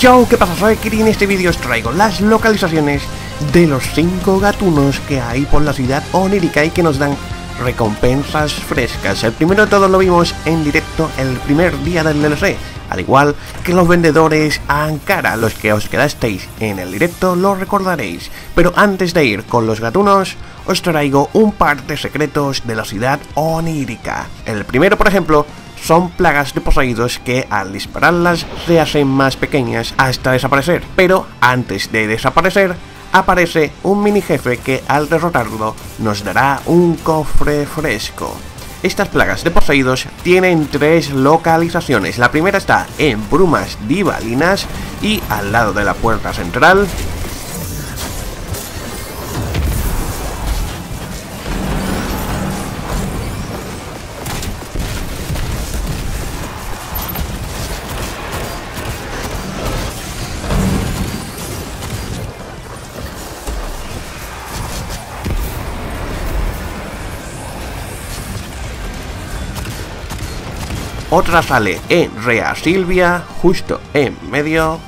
Yo, ¿qué pasa? Soy Kirin. En este vídeo os traigo las localizaciones de los 5 gatunos que hay por la ciudad onírica y que nos dan recompensas frescas. El primero de todos lo vimos en directo el primer día del DLC, al igual que los vendedores Ahamkaras. Los que os quedasteis en el directo lo recordaréis. Pero antes de ir con los gatunos, os traigo un par de secretos de la ciudad onírica. El primero, por ejemplo, son plagas de poseídos que al dispararlas se hacen más pequeñas hasta desaparecer, pero antes de desaparecer aparece un mini jefe que al derrotarlo nos dará un cofre fresco. Estas plagas de poseídos tienen 3 localizaciones. La primera está en Brumas Divalinas y al lado de la puerta central. Otra sale en Rea Silvia, justo en medio.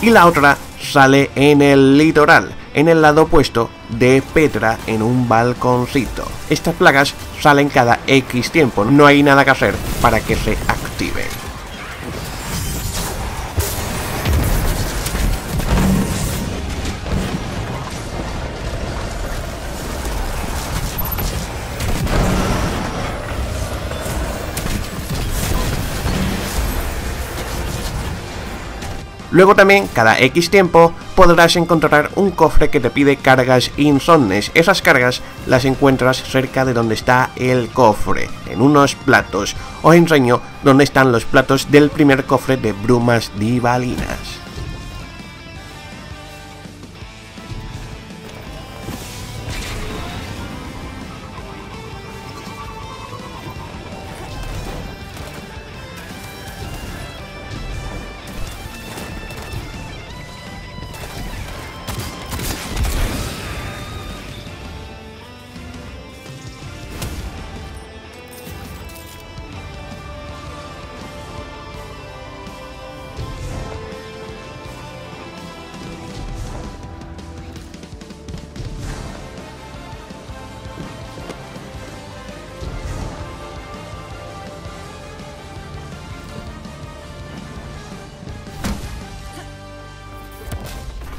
Y la otra sale en el litoral, en el lado opuesto de Petra, en un balconcito. Estas plagas salen cada X tiempo, no hay nada que hacer para que se activen. Luego también, cada X tiempo, podrás encontrar un cofre que te pide cargas insomnes. Esas cargas las encuentras cerca de donde está el cofre, en unos platos. Os enseño dónde están los platos del primer cofre de Brumas Divalinas.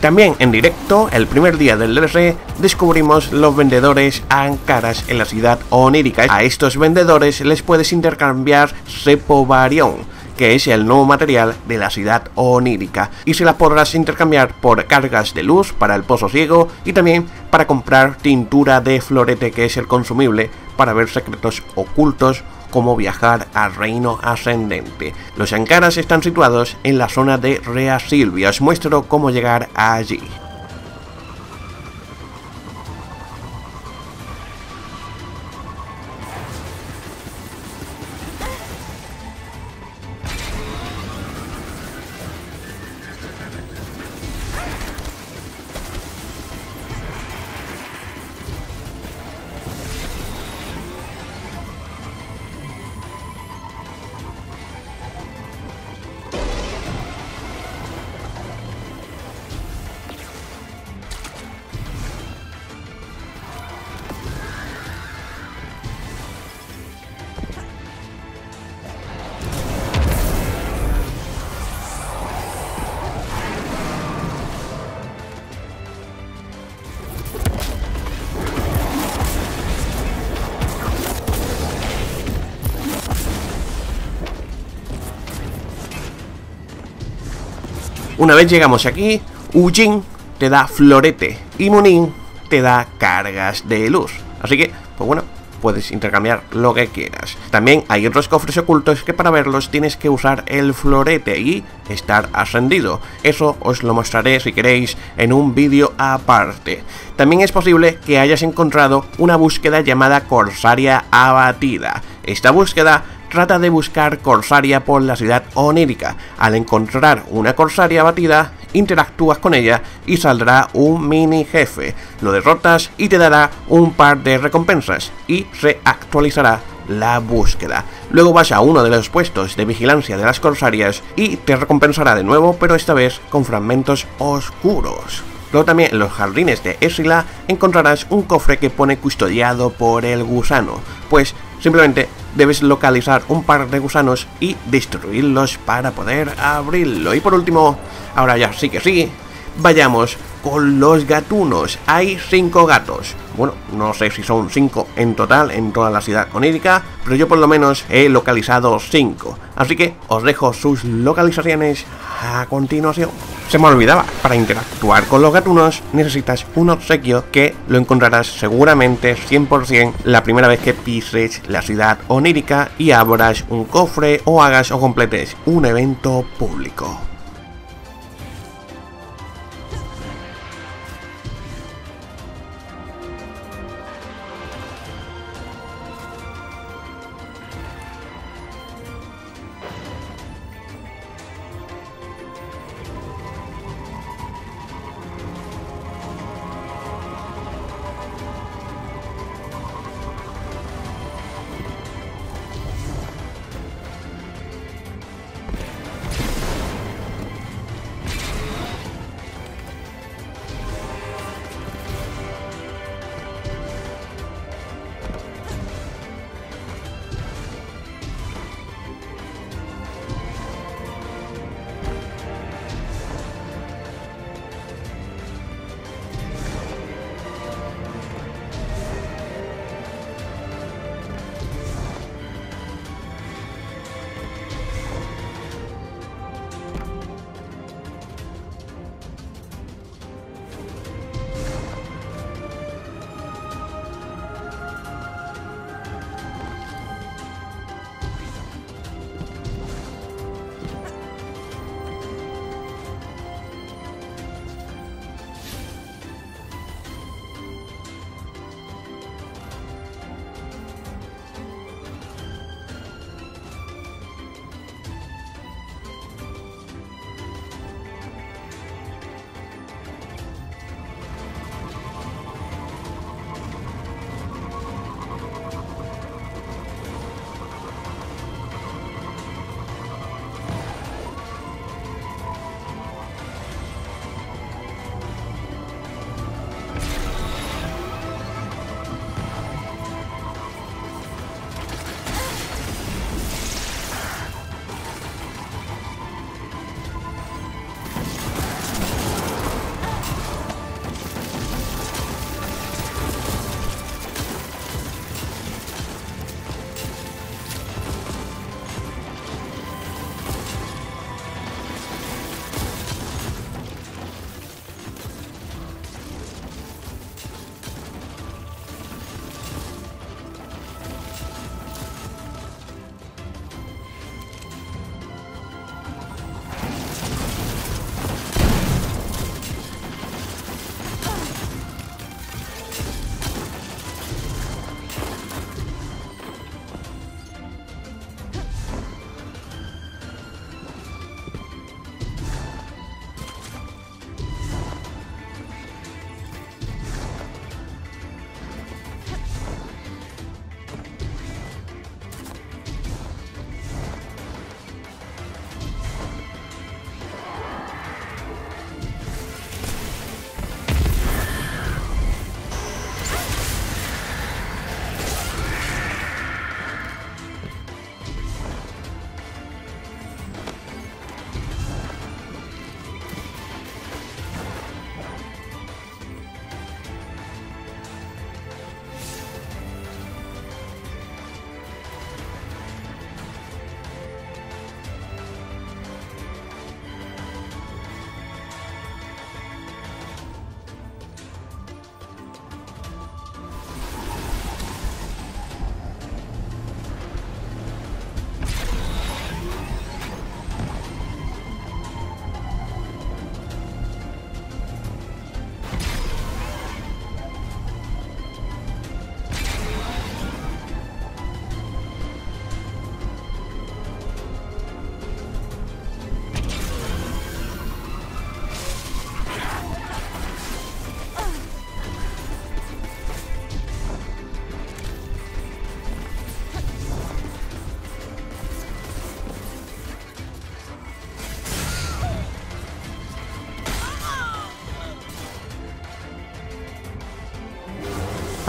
También en directo, el primer día del DLC, descubrimos los vendedores Ahamkaras en la ciudad onírica. A estos vendedores les puedes intercambiar Sepovarión, que es el nuevo material de la ciudad onírica, y se las podrás intercambiar por cargas de luz para el pozo ciego y también para comprar tintura de florete, que es el consumible para ver secretos ocultos, como viajar al reino ascendente. Los Ahamkaras están situados en la zona de Rea Silvia. Os muestro cómo llegar allí. Una vez llegamos aquí, Ujin te da florete y Munin te da cargas de luz. Así que, pues bueno, puedes intercambiar lo que quieras. También hay otros cofres ocultos que para verlos tienes que usar el florete y estar ascendido. Eso os lo mostraré si queréis en un vídeo aparte. También es posible que hayas encontrado una búsqueda llamada Corsaria Abatida. Esta búsqueda trata de buscar Corsaria por la ciudad onírica. Al encontrar una Corsaria abatida, interactúas con ella y saldrá un mini jefe. Lo derrotas y te dará un par de recompensas y se actualizará la búsqueda. Luego vas a uno de los puestos de vigilancia de las Corsarias y te recompensará de nuevo, pero esta vez con fragmentos oscuros. Luego también en los jardines de Esila encontrarás un cofre que pone custodiado por el gusano, pues simplemente debes localizar un par de gusanos y destruirlos para poder abrirlo. Y por último, ahora ya sí que sí, vayamos con los gatunos. Hay 5 gatos. Bueno, no sé si son 5 en total en toda la ciudad onírica, pero yo por lo menos he localizado 5. Así que os dejo sus localizaciones a continuación. Se me olvidaba, para interactuar con los gatunos necesitas un obsequio que lo encontrarás seguramente 100% la primera vez que pises la ciudad onírica y abras un cofre o hagas o completes un evento público.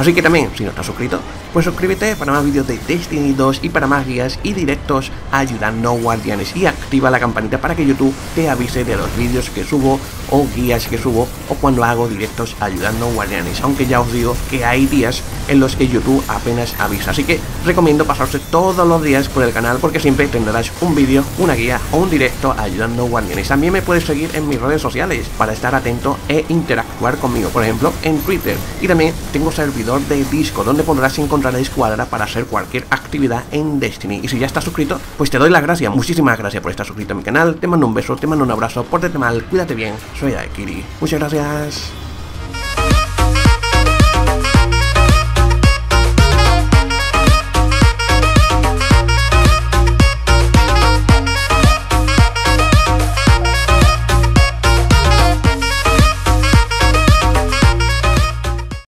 Así que también, si no estás suscrito, pues suscríbete para más vídeos de Destiny 2 y para más guías y directos ayudando a Guardianes, y activa la campanita para que YouTube te avise de los vídeos que subo o guías que subo o cuando hago directos ayudando a Guardianes, aunque ya os digo que hay días en los que YouTube apenas avisa, así que recomiendo pasarse todos los días por el canal porque siempre tendrás un vídeo, una guía o un directo ayudando a Guardianes. También me puedes seguir en mis redes sociales para estar atento e interactuar conmigo, por ejemplo en Twitter, y también tengo servidor de Discord donde podrás encontrar la escuadra para hacer cualquier actividad en Destiny. Y si ya estás suscrito, pues te doy las gracias, muchísimas gracias por estar suscrito a mi canal, te mando un beso, te mando un abrazo, pórtate mal, cuídate bien, soy Daykiri, muchas gracias.